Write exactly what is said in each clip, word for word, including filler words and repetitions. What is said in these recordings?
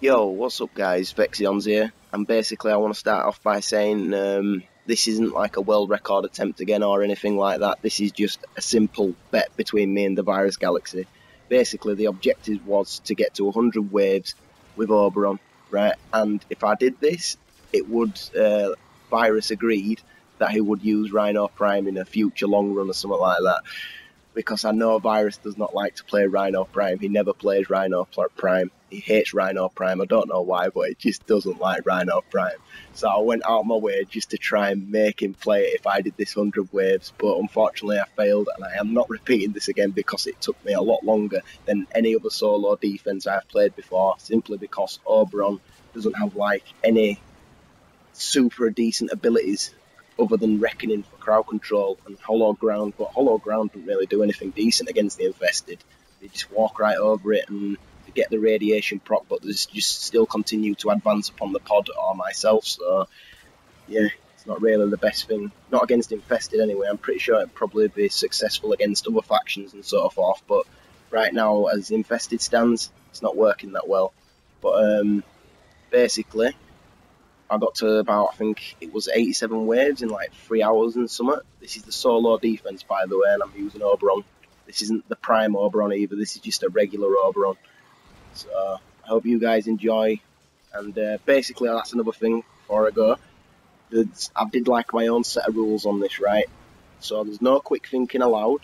Yo, what's up guys, Vexion's here, and basically I want to start off by saying um, this isn't like a world record attempt again or anything like that. This is just a simple bet between me and the Virus Galaxy. Basically the objective was to get to one hundred waves with Oberon, right, and if I did this, it would, uh, Virus agreed that he would use Rhino Prime in a future long run or something like that. Because I know Virus does not like to play Rhino Prime. He never plays Rhino Prime. He hates Rhino Prime. I don't know why, but he just doesn't like Rhino Prime. So I went out of my way just to try and make him play it if I did this one hundred waves. But unfortunately, I failed, and I am not repeating this again because it took me a lot longer than any other solo defense I've played before, simply because Oberon doesn't have, like, any super decent abilities other than Reckoning for crowd control and Hollow Ground, but Hollow Ground didn't really do anything decent against the Infested. They just walk right over it and they get the radiation proc, but they just still continue to advance upon the pod or myself, so yeah, it's not really the best thing. Not against Infested anyway. I'm pretty sure it'd probably be successful against other factions and so forth, but right now, as Infested stands, it's not working that well. But um, basically, I got to about, I think it was eighty-seven waves in like three hours and something. This is the solo defense, by the way, and I'm using Oberon. This isn't the prime Oberon either, this is just a regular Oberon. So, I hope you guys enjoy. And uh, basically, that's another thing before I go. I did like my own set of rules on this, right? So, there's no quick thinking allowed.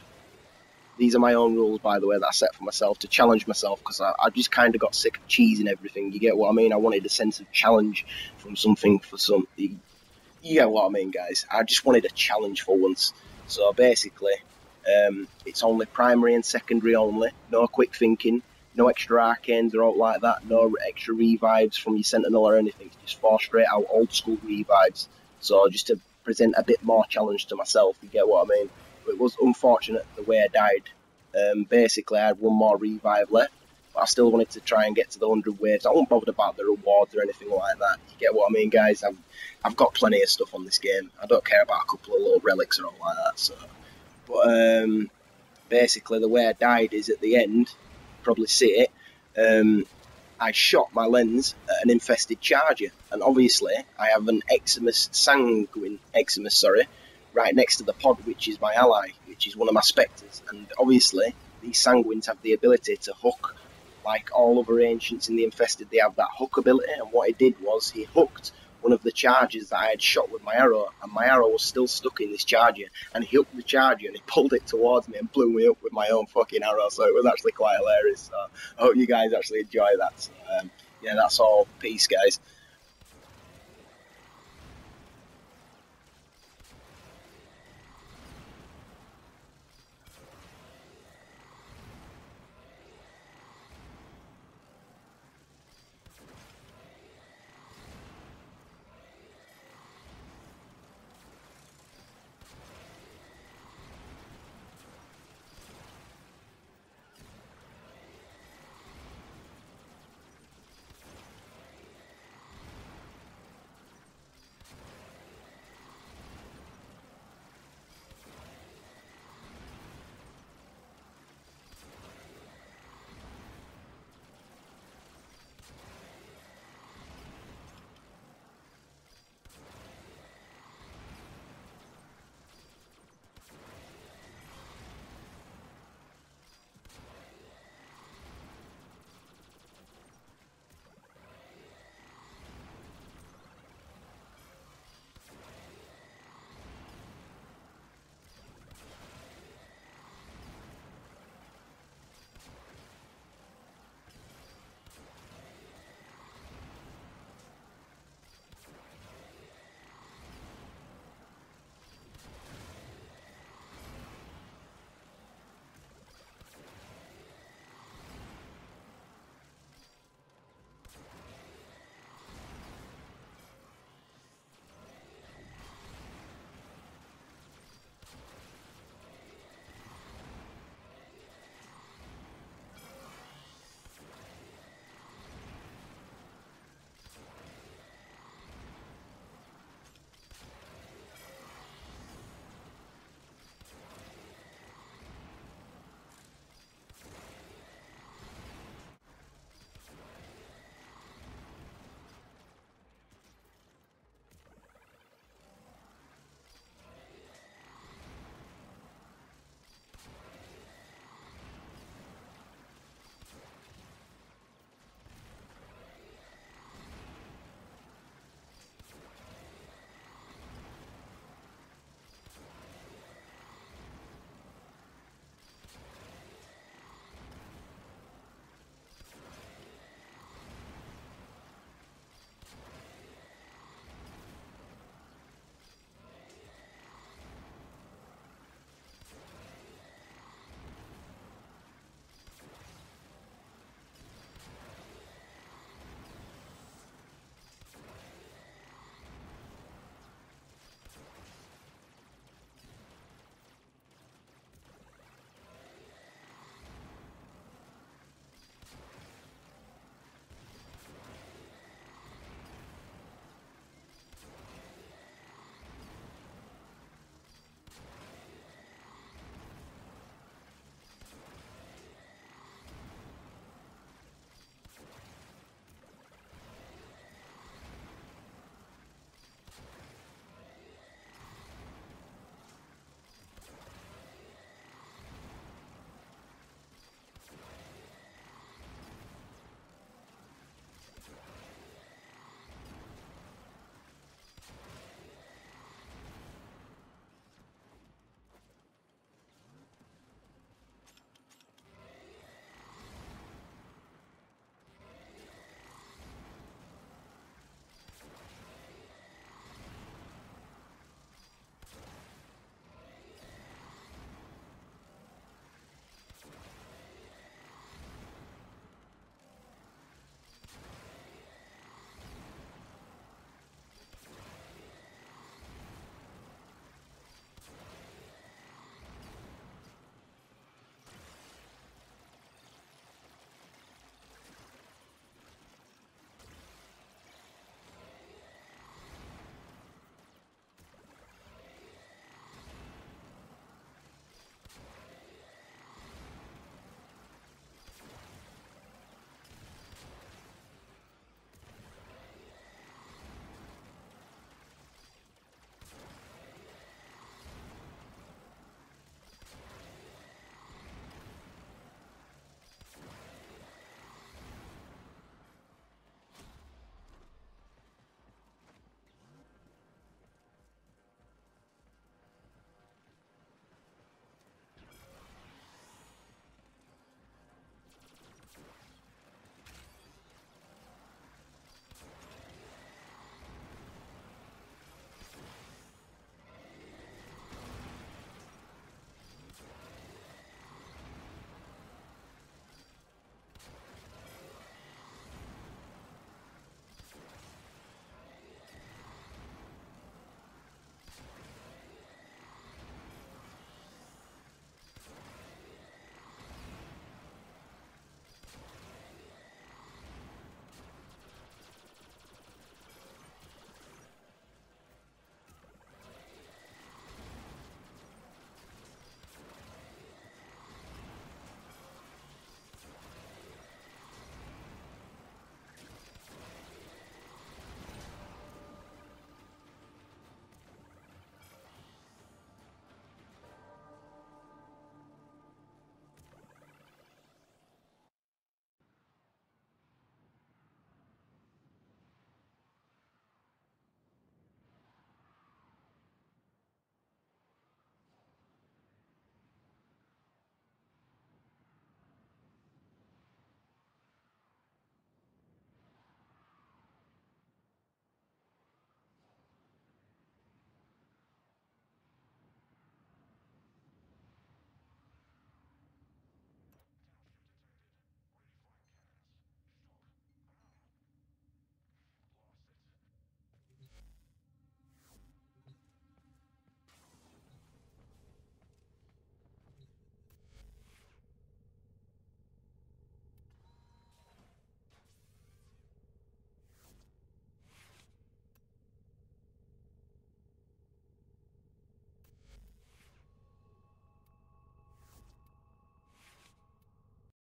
These are my own rules, by the way, that I set for myself to challenge myself, because I, I just kind of got sick of cheesing everything. You get what I mean? I wanted a sense of challenge from something for something. You get what I mean, guys? I just wanted a challenge for once. So basically, um, it's only primary and secondary only. No quick thinking, no extra arcanes or all like that, no extra revives from your sentinel or anything. Just four straight out old school revives. So just to present a bit more challenge to myself, you get what I mean? It was unfortunate the way I died. Um, basically, I had one more revive left, but I still wanted to try and get to the one hundred waves. I wasn't bothered about the rewards or anything like that. You get what I mean, guys? I've, I've got plenty of stuff on this game. I don't care about a couple of little relics or all like that. So, but um, basically, the way I died is at the end, you probably see it, um, I shot my lens at an infested charger. And obviously, I have an Eximus Sanguine, Eximus, sorry, right next to the pod, which is my ally, which is one of my spectres, and obviously these Sanguines have the ability to hook. Like all other ancients in the Infested, they have that hook ability, and what he did was he hooked one of the chargers that I had shot with my arrow, and my arrow was still stuck in this charger, and he hooked the charger and he pulled it towards me and blew me up with my own fucking arrow, so it was actually quite hilarious. So I hope you guys actually enjoy that. So, um, yeah, that's all. Peace, guys.